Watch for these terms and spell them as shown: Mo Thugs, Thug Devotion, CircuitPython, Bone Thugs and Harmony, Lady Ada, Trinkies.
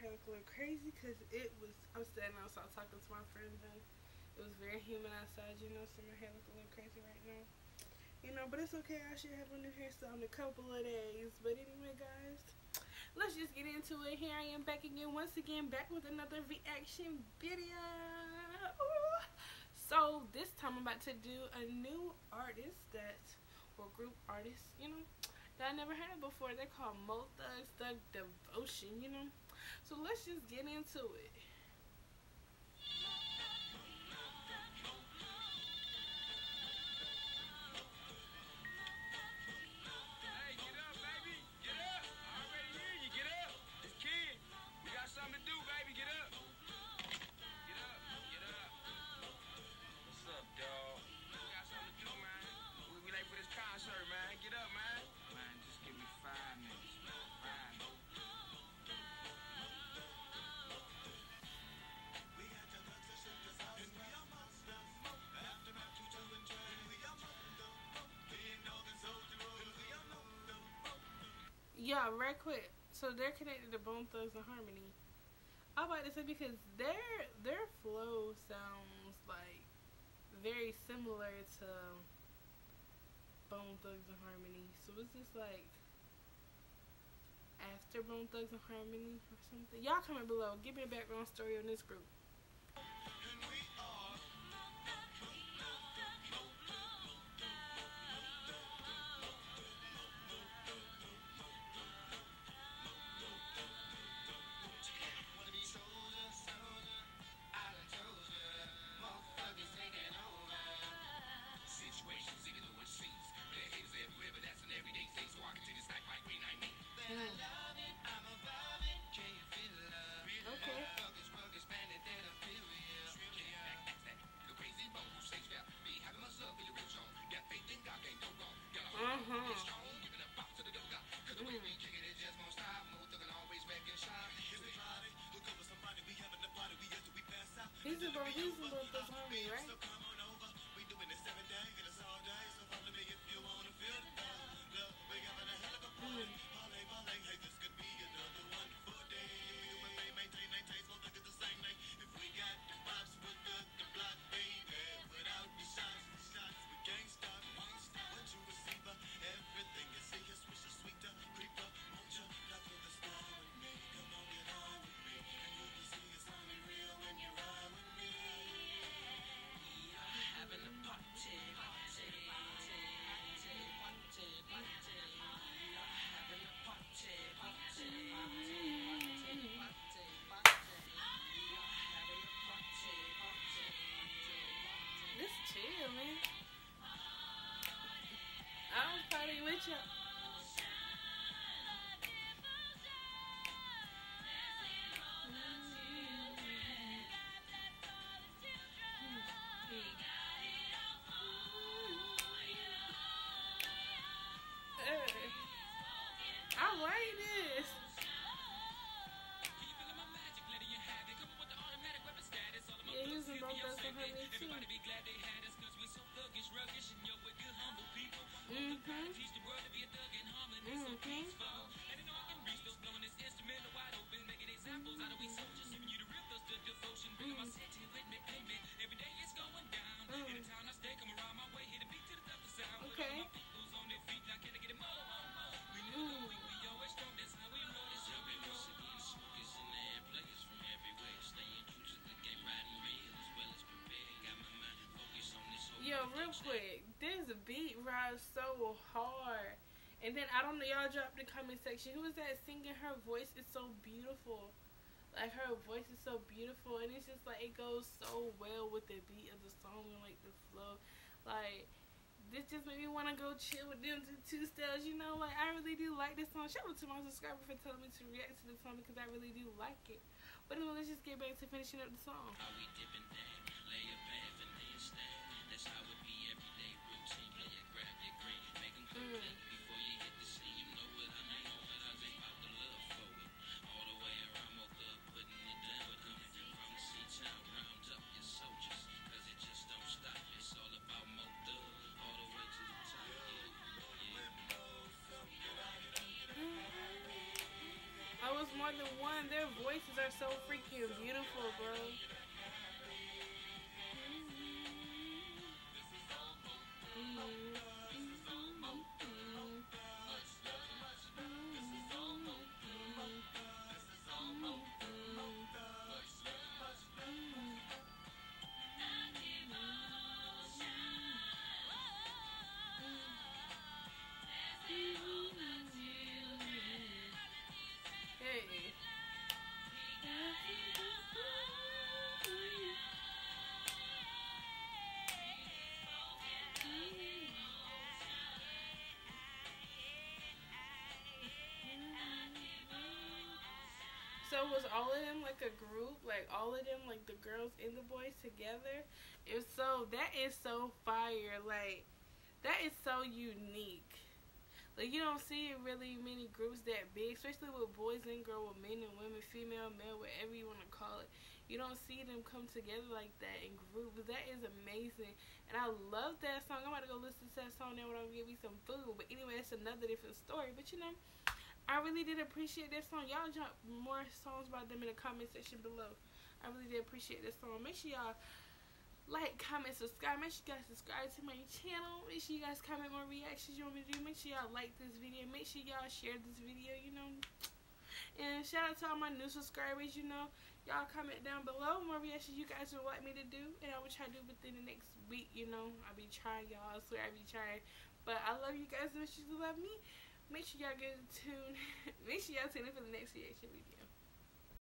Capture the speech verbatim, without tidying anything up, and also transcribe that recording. hair going crazy because it was, I'm standing outside talking to my friends and it was very humid outside, you know, so my hair looks a little crazy right now. You know, but it's okay, I should have a new hairstyle in a couple of days. But anyway, guys, let's just get into it. Here I am back again, once again, back with another reaction video. Ooh. So this time I'm about to do a new artist that, or group artist, you know, that I never heard of before. They're called Mo Thugs, Thug Devotion, you know. So let's just get into it. Yeah, right quick. So they're connected to Bone Thugs and Harmony. I about to say because their their flow sounds like very similar to Bone Thugs and Harmony. So it's just like after Bone Thugs and Harmony or something. Y'all comment below. Give me a background story on this group. These are both these are both those homies, right? Everybody be glad they had us because we so thuggish, ruggish, and yo, we're good, humble people. Mm-hmm. We're teach the world to be a thug and harmony, so peaceful. And I know I can reach those blowing this instrumental wide open, making examples out of we soldiers. Giving you the real thugs, the devotion, bringing my city with me, payment. Every day it's going down. In the town I stay, come around my way, hit a beat to the thunder sound. Okay. My people's on their feet, now can I get them all? We know we we always strong, that's how we know this. How we worship and smoke is in the air, plug is from everywhere. Staying true to the game, riding real. Yo, real quick, this beat rides so hard. And then I don't know, y'all drop in the comment section. Who was that singing? Her voice is so beautiful. Like, her voice is so beautiful. And it's just like, it goes so well with the beat of the song and like the flow. Like, this just made me want to go chill with them to two styles. You know, like, I really do like this song. Shout out to my subscriber for telling me to react to this song because I really do like it. But anyway, let's just get back to finishing up the song. Are we dipping down? Lay a path and then stand. That's how it be everyday routine. Play it, grab your grain, make them complete before you hit the scene. You know what I mean? Know what I mean? About the love for it. All the way around, more love putting it down with them. From the sea town, round up your soldiers, cause it just don't stop. It's all about Mo Thugs, all the way to the top. Yeah, yeah. I bro, it's more than one. Their voices are so freaking beautiful, bro. So was all of them like a group, like all of them, like the girls and the boys together? If so, that is so fire. Like, that is so unique. Like, you don't see really many groups that big, especially with boys and girls, with men and women, female, male, whatever you want to call it. You don't see them come together like that in groups. That is amazing. And I love that song. I'm about to go listen to that song now when I'm gonna give you some food. But anyway, it's another different story. But you know, I really did appreciate this song. Y'all drop more songs about them in the comment section below. I really did appreciate this song. Make sure y'all like, comment, subscribe. Make sure you guys subscribe to my channel. Make sure you guys comment more reactions you want me to do. Make sure y'all like this video. Make sure y'all share this video, you know. And shout out to all my new subscribers, you know. Y'all comment down below more reactions you guys would like me to do. And I will try to do within the next week, you know. I'll be trying, y'all. I swear I'll be trying. But I love you guys as much as you love me. Make sure y'all get tuned. Make sure y'all tune in for the next reaction video.